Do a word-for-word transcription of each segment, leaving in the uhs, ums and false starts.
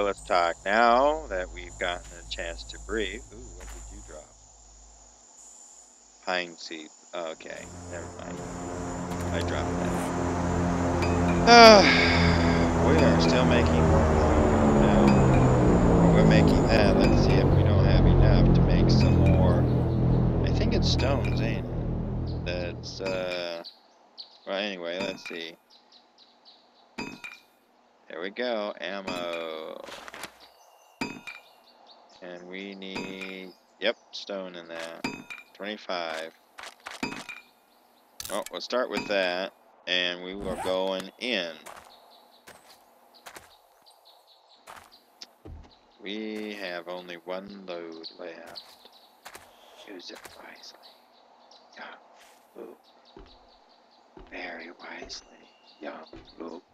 Willis Talk. Now that we've gotten a chance to breathe, ooh, what did you drop? Pine seed. Okay, never mind. I dropped that. Uh, we are still making more. Now we're making that. Let's see if we don't have enough to make some more. I think it's stones, ain't it? That's uh. Well, anyway, let's see. There we go, ammo. And we need, yep, stone in that. twenty-five. Oh, we'll start with that, and we were going in. We have only one load left. Use it wisely. Young Luke. Very wisely, young Luke.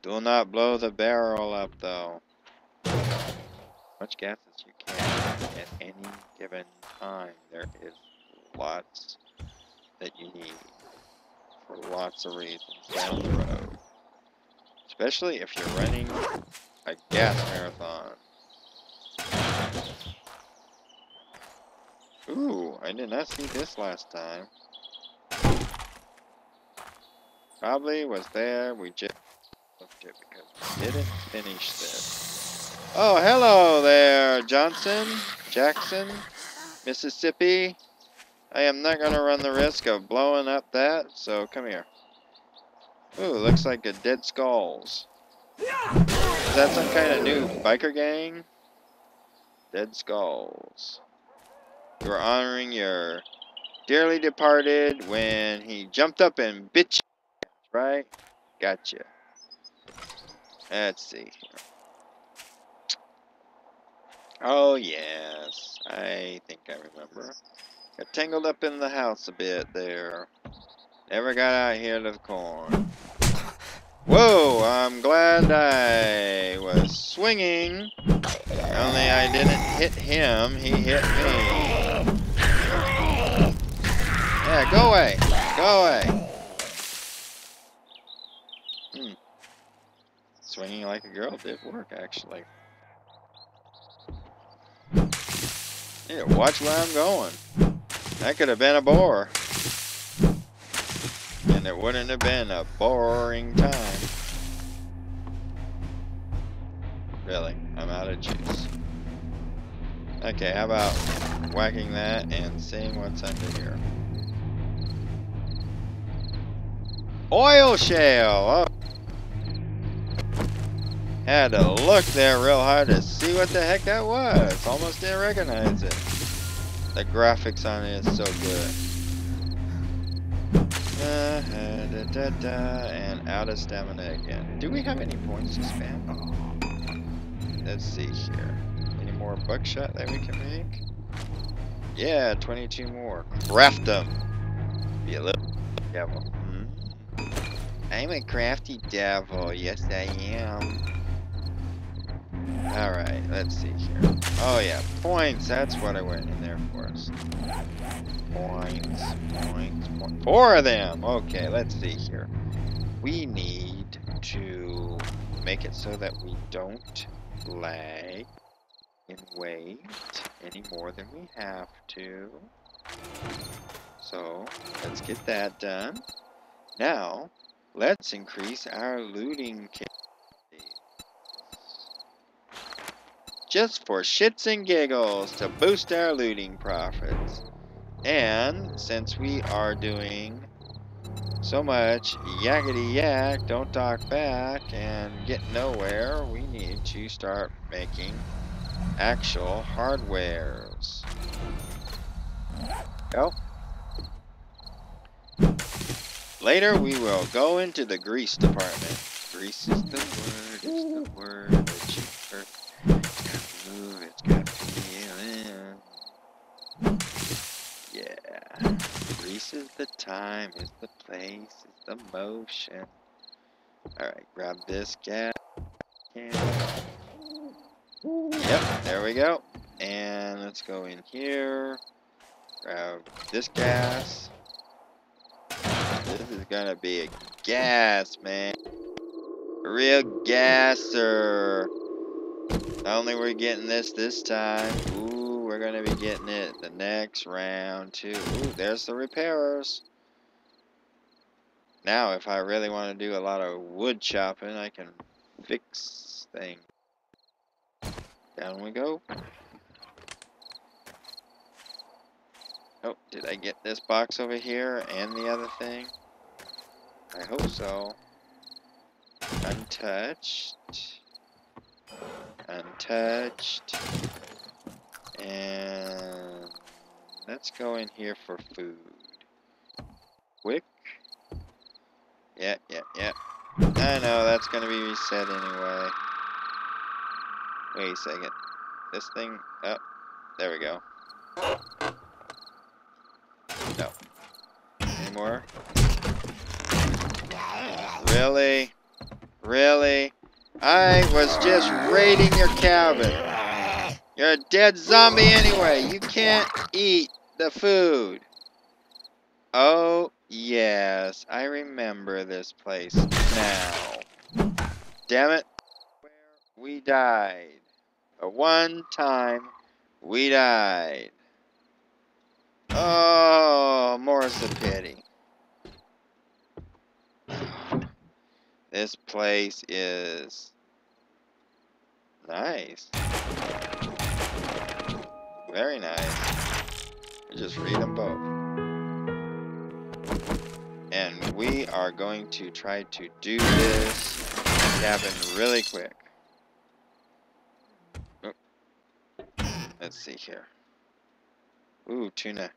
Do not blow the barrel up, though. Much gas as you can at any given time. There is lots that you need for lots of reasons down the road. Especially if you're running a gas marathon. Ooh, I did not see this last time. Probably was there, we just... it because we didn't finish this. Oh, hello there, Johnson, Jackson, Mississippi. I am not going to run the risk of blowing up that, so come here. Ooh, looks like a Dead Skulls. Is that some kind of new biker gang? Dead Skulls. You were honoring your dearly departed when he jumped up and bitch, right? Gotcha. Let's see. Oh, yes. I think I remember. Got tangled up in the house a bit there. Never got out here to the corn. Whoa! I'm glad I was swinging. Only I didn't hit him. He hit me. Yeah, go away. Go away. Swinging like a girl did work, actually. Yeah, watch where I'm going. That could have been a bore. And it wouldn't have been a boring time. Really, I'm out of juice. Okay, how about whacking that and seeing what's under here? Oil shale! Oh. Had to look there real hard to see what the heck that was. Almost didn't recognize it. The graphics on it is so good. Uh, da, da, da, da, and out of stamina again. Do we have any points to spend? Oh. Let's see here. Any more buckshot that we can make? Yeah, twenty-two more. Craft them. Be a little devil. Mm-hmm. I'm a crafty devil. Yes, I am. Alright, let's see here. Oh yeah, points, that's what I went in there for us. Points, points, points. Four of them! Okay, let's see here. We need to make it so that we don't lag and wait any more than we have to. So, let's get that done. Now, let's increase our looting capability. Just for shits and giggles to boost our looting profits. And since we are doing so much yakety yak, don't talk back, and get nowhere, we need to start making actual hardwares. Go. Later we will go into the grease department. Grease is the word, is the word that you heard. Ooh, it's got feeling. Yeah. Grease is the time, is the place, is the motion. Alright, grab this gas can. Yep, there we go. And let's go in here. Grab this gas. This is gonna be a gas, man. Real gasser. Not only we're getting this this time, ooh, we're gonna be getting it the next round too. Ooh, there's the repairers. Now, if I really want to do a lot of wood chopping, I can fix things. Down we go. Oh, did I get this box over here and the other thing? I hope so. Untouched. Untouched. And let's go in here for food. Quick. Yeah, yeah, yeah. I know, that's going to be reset anyway. Wait a second. This thing. Oh, there we go. No. Any more? Really? Really? I was just raiding your cabin. You're a dead zombie anyway. You can't eat the food. Oh, yes. I remember this place now. Damn it. We died. A one time we died. Oh, more's the pity. This place is nice. Very nice. We just read them both. And we are going to try to do this cabin really quick. Oh. Let's see here. Ooh, tuna.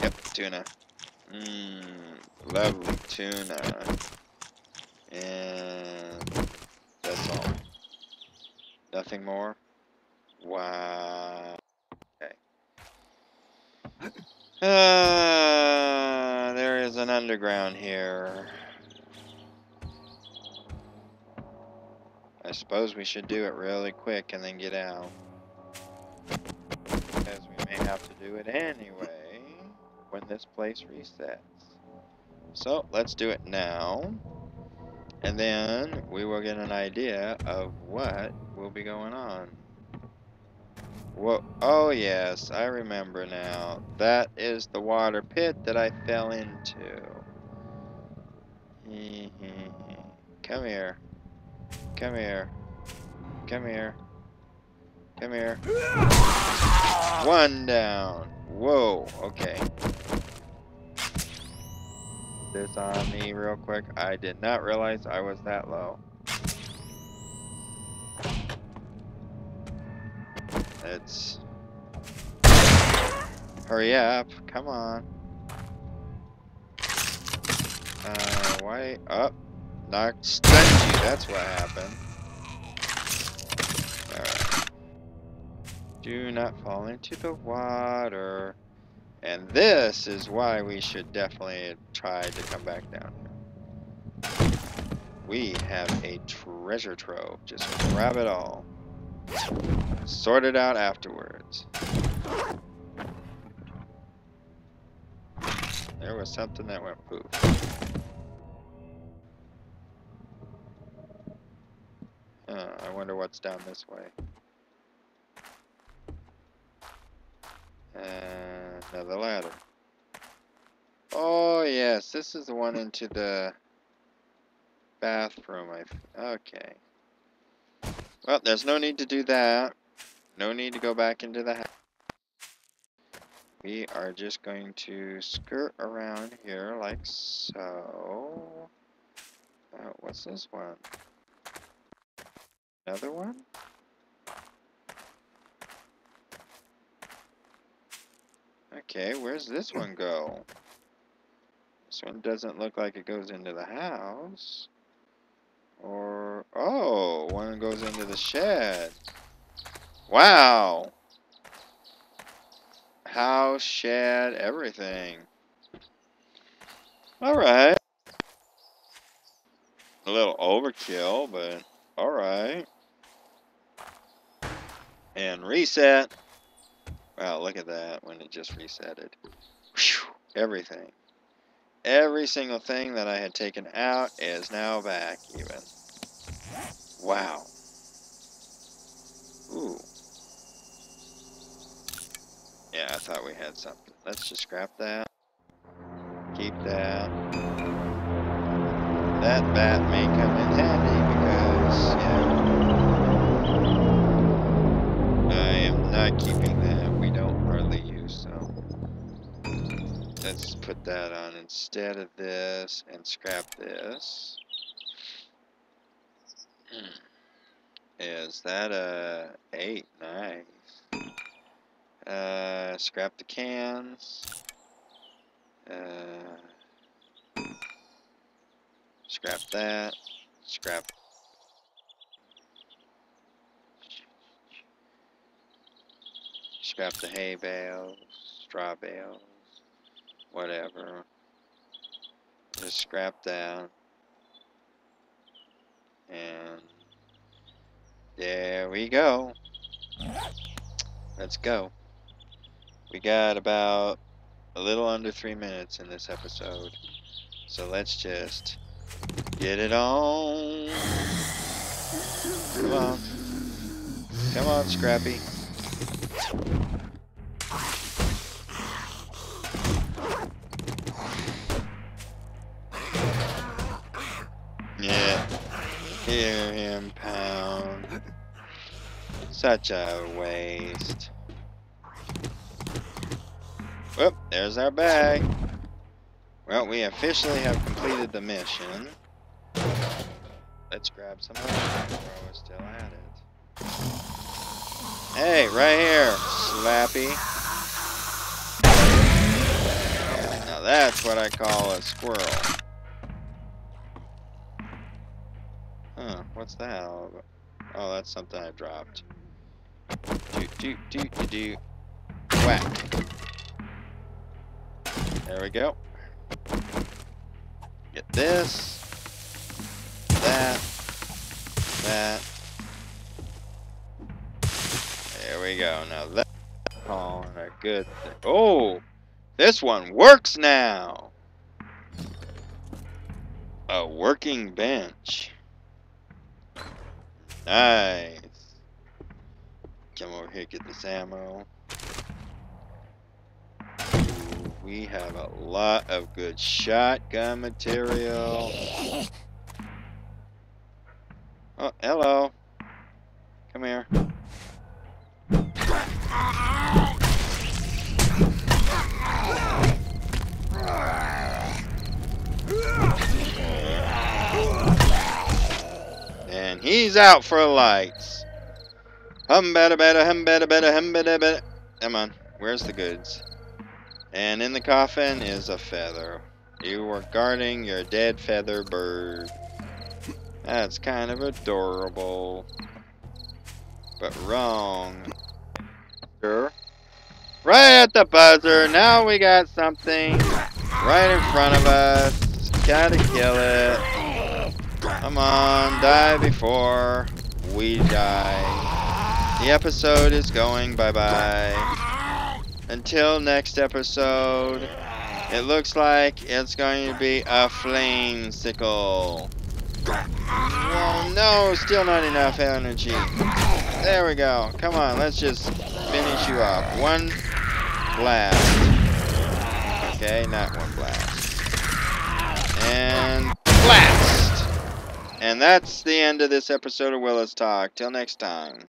Yep, tuna. Mmm, lovely tuna. And that's all. Nothing more. Wow. Okay. Uh, there is an underground here. I suppose we should do it really quick and then get out. Because we may have to do it anyway when this place resets. So let's do it now. And then we will get an idea of what will be going on. Whoa. Oh yes, I remember now. That is the water pit that I fell into. Come here. Come here. Come here. Come here. One down. Whoa, okay. This on me real quick. I did not realize I was that low. Let's hurry up. Come on. Uh, why up? Oh, knocked, stunned you. That's what happened. All right. Do not fall into the water. And this is why we should definitely try to come back down here. We have a treasure trove. Just grab it all. Sort it out afterwards. There was something that went poof. Uh, I wonder what's down this way. Uh... Another ladder. Oh yes, this is the one into the bathroom. I okay. Well, there's no need to do that. No need to go back into the house. We are just going to skirt around here like so. Oh, what's this one? Another one? Okay, where's this one go? This one doesn't look like it goes into the house. Or, oh, one goes into the shed. Wow! House, shed, everything. Alright. A little overkill, but alright. And reset. Wow, look at that when it just resetted. Whew, everything. Every single thing that I had taken out is now back even. Wow. Ooh. Yeah, I thought we had something. Let's just scrap that. Keep that. That bat may come in handy because, yeah, I am not keeping that. We don't hardly use them. Let's put that on instead of this and scrap this. Is that a eight? Nice. Uh, scrap the cans. Uh, scrap that. Scrap. Scrap the hay bales, straw bales, whatever. Just scrap that. And there we go. Let's go. We got about a little under three minutes in this episode. So let's just get it on. Come on. Come on, Scrappy. Yeah. Hear him pound. Such a waste. Whoop, there's our bag. Well, we officially have completed the mission. Let's grab some other bag while we're still at it. Hey, right here, Slappy. Yeah, now that's what I call a squirrel. Huh, what's that all about? Oh, that's something I dropped. Do, do, do, do, do. Whack. There we go. Get this. That. That. There we go. Now that's all a good thing. Oh! This one works now! A working bench. Nice. Come over here, get this ammo. Ooh, we have a lot of good shotgun material. Oh, hello. Come here. And he's out for lights. Hum bada bada, hum bada bada, hum bada bada. Come on, where's the goods? And in the coffin is a feather. You were guarding your dead feather bird. That's kind of adorable. But wrong. Sure. Right at the buzzer, now we got something right in front of us. Gotta kill it. Come on, die before we die. The episode is going bye-bye. Until next episode, it looks like it's going to be a flame sickle. Oh no, still not enough energy. There we go. Come on, let's just finish you off. One blast. Okay, not one blast. And blast! And that's the end of this episode of Willis Talk. Till next time.